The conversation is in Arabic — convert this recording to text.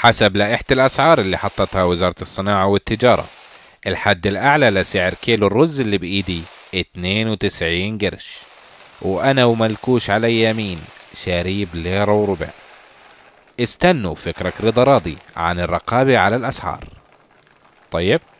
حسب لائحة الأسعار اللي حطتها وزارة الصناعة والتجارة. الحد الأعلى لسعر كيلو الرز اللي بإيدي 92 قرش، وأنا وملكوش على يمين شاريب ليرة وربع. استنوا فكرك رضا راضي عن الرقابة على الأسعار. طيب.